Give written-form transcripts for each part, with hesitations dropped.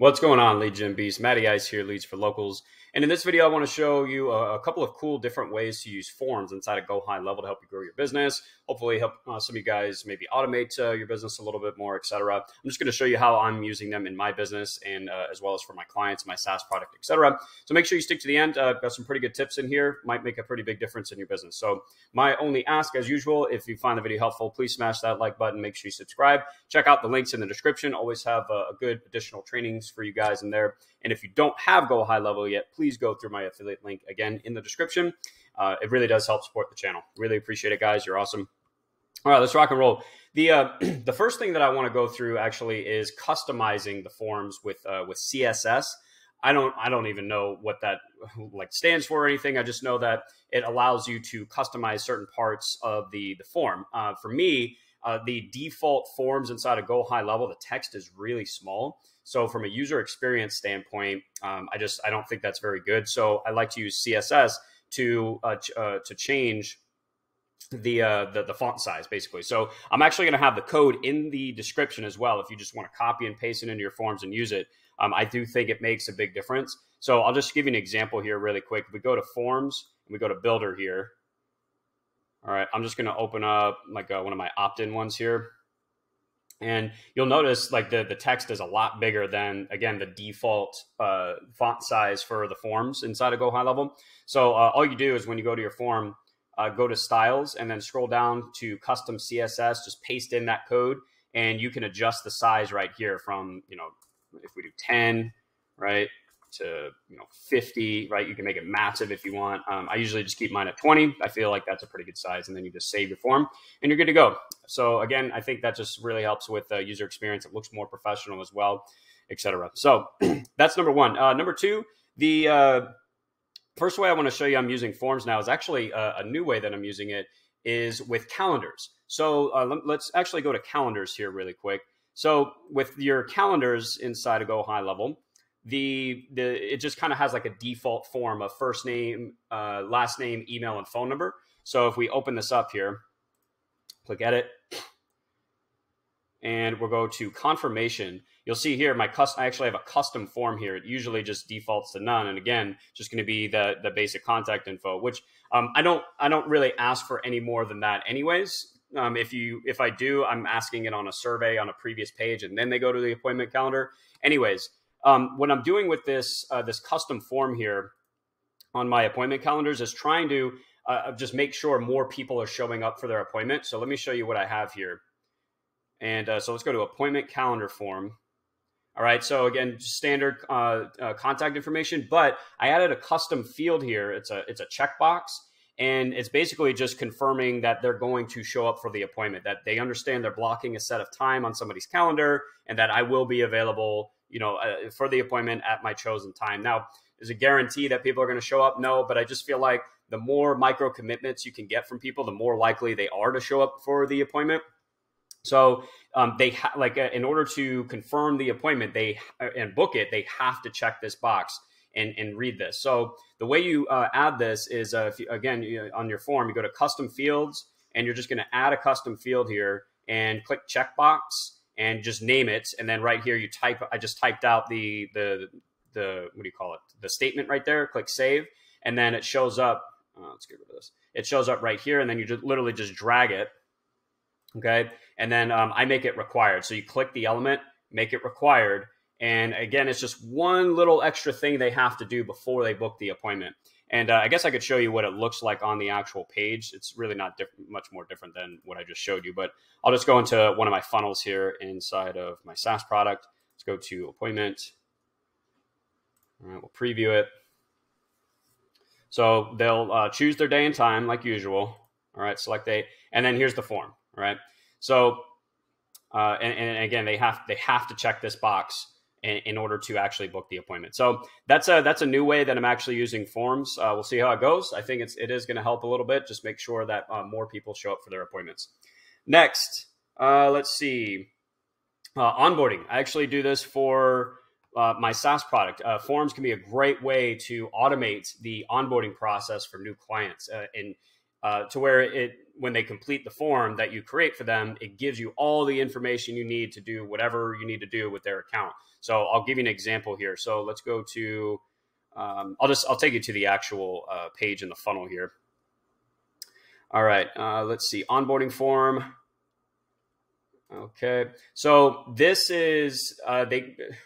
What's going on, Legion Beasts? Matty Ice here, Leads for Locals. And in this video, I want to show you a couple of cool different ways to use forms inside of Go High Level to help you grow your business, hopefully help some of you guys maybe automate your business a little bit more, etc. I'm just going to show you how I'm using them in my business and as well as for my clients, my SaaS product, etc. So make sure you stick to the end. I've got some pretty good tips in here. Might make a pretty big difference in your business. So my only ask, as usual, if you find the video helpful, please smash that like button. Make sure you subscribe. Check out the links in the description. Always have a good additional trainings for you guys in there. And if you don't have Go High Level yet, please go through my affiliate link again in the description. It really does help support the channel. Really appreciate it, guys. You're awesome. All right, let's rock and roll. The first thing that I want to go through actually is customizing the forms with CSS. I don't even know what that like stands for or anything. I just know that it allows you to customize certain parts of the form. For me, the default forms inside of Go High Level, the text is really small. So from a user experience standpoint, I don't think that's very good. So I like to use CSS to change the font size, basically. So I'm actually going to have the code in the description as well. If you just want to copy and paste it into your forms and use it, I do think it makes a big difference. So I'll just give you an example here really quick. If we go to forms and we go to builder here. All right, I'm just going to open up like one of my opt-in ones here. And you'll notice like the text is a lot bigger than, again, the default font size for the forms inside of Go High Level. So all you do is when you go to your form, go to styles and then scroll down to custom CSS, just paste in that code and you can adjust the size right here from, you know, if we do 10, right, to, you know, 50, right? You can make it massive if you want. I usually just keep mine at 20. I feel like that's a pretty good size. And then you just save your form and you're good to go. So again, I think that just really helps with the user experience. It looks more professional as well, etc. So that's number one. Number two, the first way I want to show you I'm using forms now is actually a new way that I'm using it is with calendars. So let's actually go to calendars here really quick. So with your calendars inside of Go High Level, it just kind of has like a default form of first name, last name, email, and phone number. So if we open this up here, click edit, and we'll go to confirmation. You'll see here I actually have a custom form here. It usually just defaults to none, and again, just going to be the basic contact info, which I don't really ask for any more than that, anyways. If I do, I'm asking it on a survey on a previous page, and then they go to the appointment calendar, anyways. What I'm doing with this this custom form here on my appointment calendars is trying to just make sure more people are showing up for their appointment. So let me show you what I have here. And so let's go to appointment calendar form. All right. So again, standard contact information, but I added a custom field here. It's a checkbox. And it's basically just confirming that they're going to show up for the appointment, that they understand they're blocking a set of time on somebody's calendar and that I will be available, you know, for the appointment at my chosen time. Now, is it a guarantee that people are going to show up? No, but I just feel like the more micro commitments you can get from people, the more likely they are to show up for the appointment. So in order to confirm the appointment and book it, they have to check this box and read this. So the way you add this is, on your form, you go to custom fields and you're just going to add a custom field here and click checkbox and just name it. And then right here, you type, I just typed out the what do you call it? The statement right there, click save. And then it shows up, let's get rid of this. It shows up right here. And then you just literally just drag it. Okay. And then I make it required. So you click the element, make it required. And again, it's just one little extra thing they have to do before they book the appointment. And I guess I could show you what it looks like on the actual page. It's really not much more different than what I just showed you, but I'll just go into one of my funnels here inside of my SaaS product. Let's go to appointment. All right, we'll preview it. So they'll choose their day and time like usual. All right, select date. And then here's the form, all right? So, and again, they have to check this box in order to actually book the appointment. So that's a new way that I'm actually using forms. We'll see how it goes. I think it is going to help a little bit. Just make sure that more people show up for their appointments. Next, let's see. Onboarding. I actually do this for my SaaS product. Forms can be a great way to automate the onboarding process for new clients. And to where it, when they complete the form that you create for them, it gives you all the information you need to do whatever you need to do with their account. So I'll give you an example here. So let's go to, I'll take you to the actual page in the funnel here. All right, let's see, onboarding form. Okay, so this is,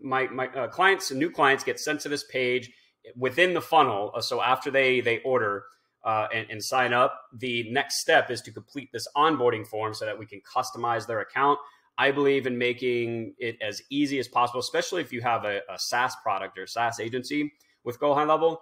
my clients, new clients get sent to this page within the funnel. So after they order, and sign up, the next step is to complete this onboarding form so that we can customize their account. I believe in making it as easy as possible, especially if you have a SaaS product or SaaS agency with Go High Level.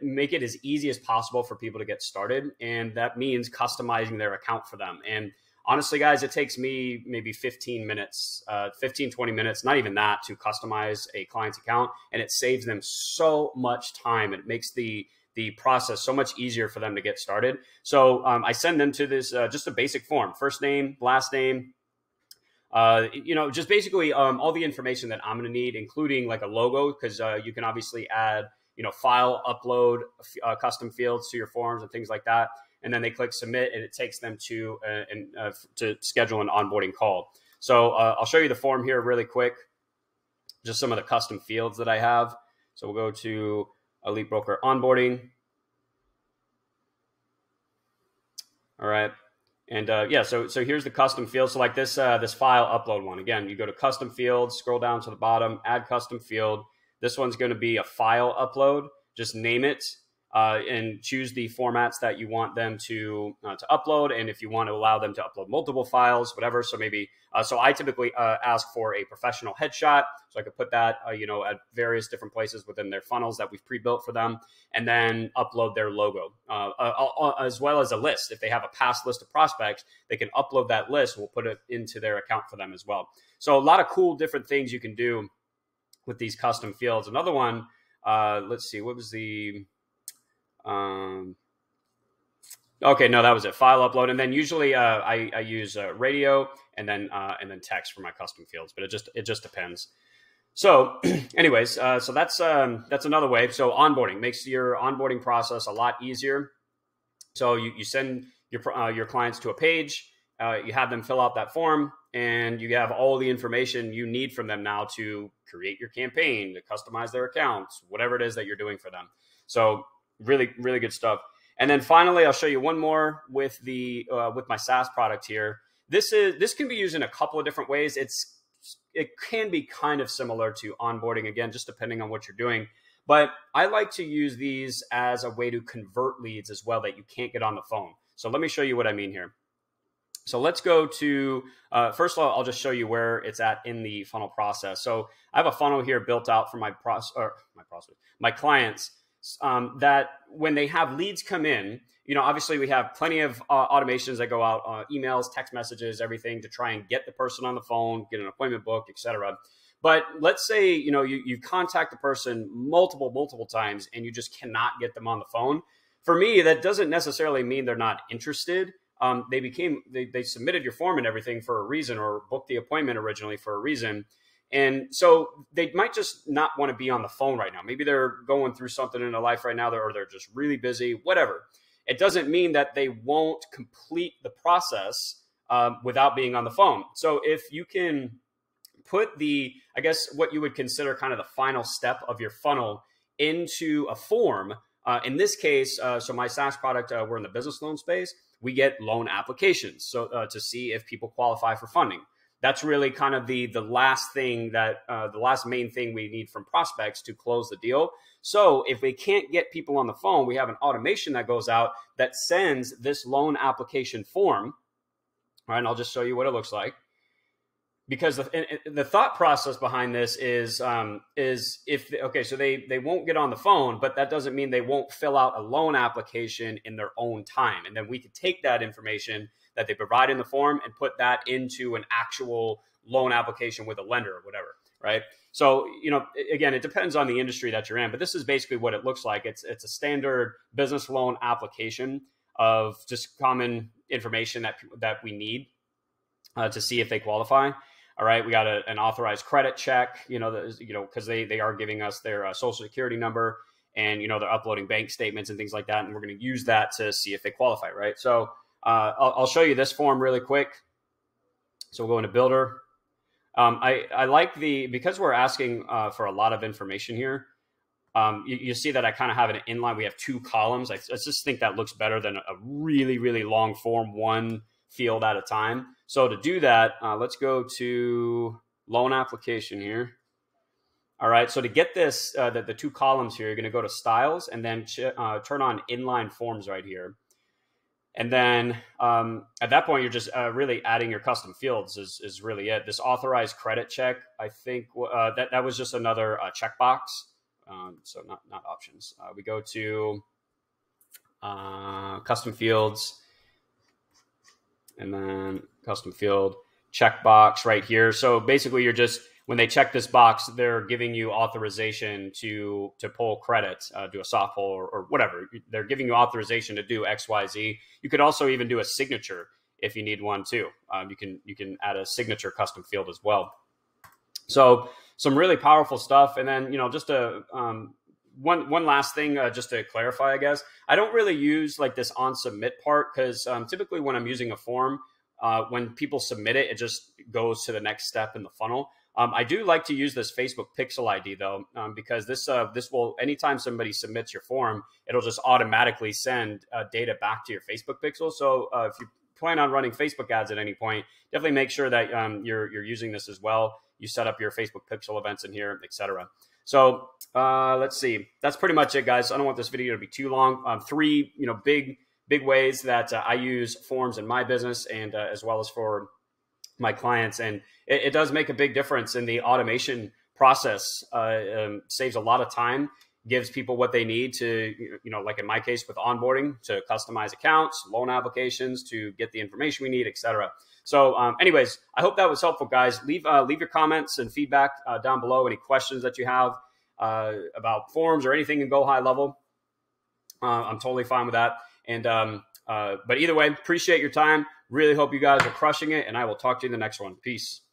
Make it as easy as possible for people to get started. And that means customizing their account for them. And honestly, guys, it takes me maybe 15 minutes, 15, 20 minutes, not even that, to customize a client's account. And it saves them so much time. It makes the process so much easier for them to get started. So I send them to this, just a basic form, first name, last name, you know, just basically all the information that I'm gonna need, including like a logo, because you can obviously add, you know, file, upload, custom fields to your forms and things like that. And then they click submit and it takes them to schedule an onboarding call. So I'll show you the form here really quick, just some of the custom fields that I have. So we'll go to Elite broker onboarding. All right. And yeah, so here's the custom fields. So like this, this file upload one, again, you go to custom fields, scroll down to the bottom, add custom field. This one's going to be a file upload. Just name it and choose the formats that you want them to upload. And if you want to allow them to upload multiple files, whatever. So maybe, so I typically ask for a professional headshot. So I could put that, you know, at various different places within their funnels that we've pre-built for them, and then upload their logo as well as a list. If they have a past list of prospects, they can upload that list. We'll put it into their account for them as well. So a lot of cool different things you can do with these custom fields. Another one, let's see, what was the, okay, no, that was it. File upload. And then usually, I use radio and then text for my custom fields, but it just depends. So anyways, so that's another way. So onboarding makes your onboarding process a lot easier. So you send your clients to a page, you have them fill out that form, and you have all the information you need from them now to create your campaign, to customize their accounts, whatever it is that you're doing for them. So really, really good stuff. And then finally, I'll show you one more with the, with my SaaS product here. This can be used in a couple of different ways. It can be kind of similar to onboarding, again, just depending on what you're doing. But I like to use these as a way to convert leads as well that you can't get on the phone. So let me show you what I mean here. So let's go to, first of all, I'll just show you where it's at in the funnel process. So I have a funnel here built out for my clients, that when they have leads come in, you know, obviously we have plenty of automations that go out, emails, text messages, everything to try and get the person on the phone, get an appointment booked, etc. But let's say, you know, you contact the person multiple times and you just cannot get them on the phone. For me, that doesn't necessarily mean they're not interested. They submitted your form and everything for a reason, or booked the appointment originally for a reason. And so they might just not want to be on the phone right now. Maybe they're going through something in their life right now, or they're just really busy, whatever. It doesn't mean that they won't complete the process without being on the phone. So if you can put the, I guess, what you would consider kind of the final step of your funnel into a form, in this case, so my SaaS product, we're in the business loan space. We get loan applications, so to see if people qualify for funding. That's really kind of the last thing that the last main thing we need from prospects to close the deal. So if we can't get people on the phone, we have an automation that goes out that sends this loan application form. All right, and I'll just show you what it looks like. Because the thought process behind this is if, okay, so they won't get on the phone, but that doesn't mean they won't fill out a loan application in their own time. And then we could take that information that they provide in the form and put that into an actual loan application with a lender or whatever, right? So, you know, again, it depends on the industry that you're in, but this is basically what it looks like. It's a standard business loan application of just common information that we need to see if they qualify. All right, we got an authorized credit check, you know, because they are giving us their social security number, and, you know, they're uploading bank statements and things like that. And we're going to use that to see if they qualify, right? So I'll show you this form really quick. So we'll go into Builder. I like the, because we're asking for a lot of information here, you see that I kind of have an inline. We have two columns. I just think that looks better than a really, really long form, one field at a time. So to do that, let's go to loan application here. All right. So to get this, the two columns here, you're going to go to styles and then turn on inline forms right here. And then at that point, you're just really adding your custom fields is really it. This authorized credit check, I think that was just another checkbox. So not options. We go to custom fields and then custom field checkbox right here. So basically you're just, when they check this box, they're giving you authorization to pull credit, do a soft pull or whatever. They're giving you authorization to do X, Y, Z. You could also even do a signature if you need one too. You can add a signature custom field as well. So some really powerful stuff. And then, you know, just a, one last thing, just to clarify, I guess, I don't really use like this on submit part because typically when I'm using a form, when people submit it, it just goes to the next step in the funnel. I do like to use this Facebook pixel ID though, because this will, anytime somebody submits your form, it'll just automatically send data back to your Facebook pixel. So if you plan on running Facebook ads at any point, definitely make sure that you're using this as well. You set up your Facebook pixel events in here, etc. So let's see. That's pretty much it, guys. I don't want this video to be too long. Three, you know, big ways that I use forms in my business and as well as for my clients, and it does make a big difference in the automation process. Saves a lot of time, gives people what they need to, you know, like in my case with onboarding, to customize accounts, loan applications, to get the information we need, etc. So anyways, I hope that was helpful, guys. Leave your comments and feedback down below, any questions that you have about forms or anything in Go High Level. I'm totally fine with that. And but either way, appreciate your time. Really hope you guys are crushing it, and I will talk to you in the next one. Peace.